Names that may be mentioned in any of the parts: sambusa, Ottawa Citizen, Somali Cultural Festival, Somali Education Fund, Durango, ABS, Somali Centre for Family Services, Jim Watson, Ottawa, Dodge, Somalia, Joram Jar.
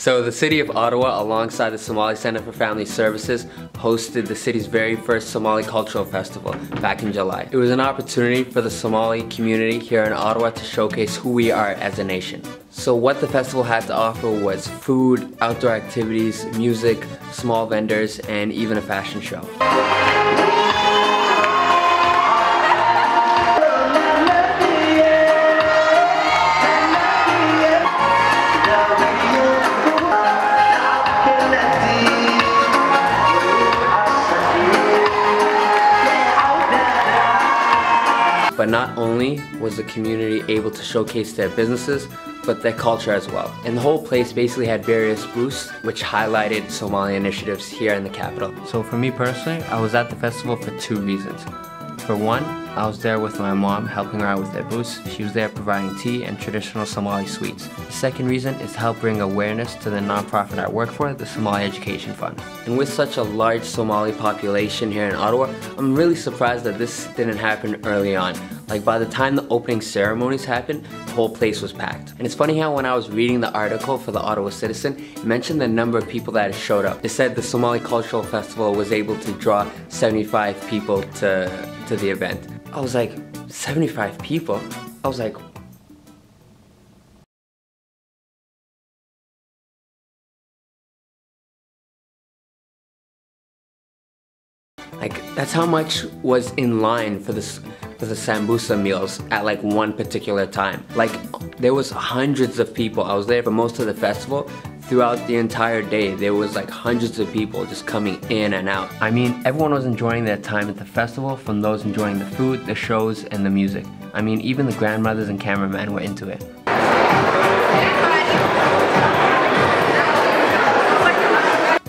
So the City of Ottawa, alongside the Somali Centre for Family Services, hosted the city's very first Somali Cultural Festival back in July. It was an opportunity for the Somali community here in Ottawa to showcase who we are as a nation. So what the festival had to offer was food, outdoor activities, music, small vendors, and even a fashion show. But not only was the community able to showcase their businesses, but their culture as well. And the whole place basically had various booths which highlighted Somali initiatives here in the capital. So for me personally, I was at the festival for two reasons. For one, I was there with my mom, helping her out with their booths. She was there providing tea and traditional Somali sweets. The second reason is to help bring awareness to the nonprofit I work for, the Somali Education Fund. And with such a large Somali population here in Ottawa, I'm really surprised that this didn't happen early on. Like, by the time the opening ceremonies happened, the whole place was packed. And it's funny how when I was reading the article for the Ottawa Citizen, it mentioned the number of people that showed up. It said the Somali Cultural Festival was able to draw 75 people to the event. I was like, 75 people? I was like, that's how much was in line for the sambusa meals at like one particular time. Like, there was hundreds of people. I was there for most of the festival. Throughout the entire day, there was like hundreds of people just coming in and out. I mean, everyone was enjoying their time at the festival, from those enjoying the food, the shows, and the music. I mean, even the grandmothers and cameramen were into it.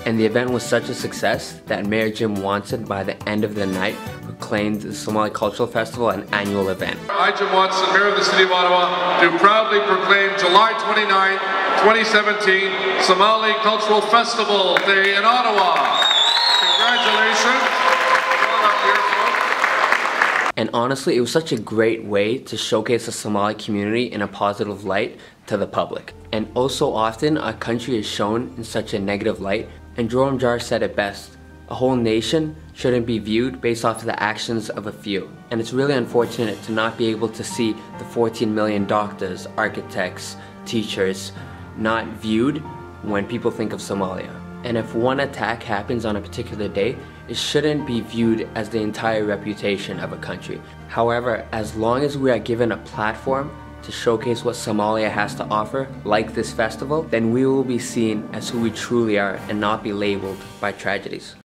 And the event was such a success that Mayor Jim Watson, by the end of the night, proclaimed the Somali Cultural Festival an annual event. I, Jim Watson, Mayor of the City of Ottawa, do proudly proclaim July 29th, 2017 Somali Cultural Festival Day in Ottawa. Congratulations. Well up here, folks. And honestly, it was such a great way to showcase the Somali community in a positive light to the public. And oh so often, our country is shown in such a negative light, and Joram Jar said it best: a whole nation shouldn't be viewed based off of the actions of a few. And it's really unfortunate to not be able to see the 14 million doctors, architects, teachers, not viewed when people think of Somalia. And if one attack happens on a particular day, it shouldn't be viewed as the entire reputation of a country. However, as long as we are given a platform to showcase what Somalia has to offer, like this festival, then we will be seen as who we truly are and not be labeled by tragedies.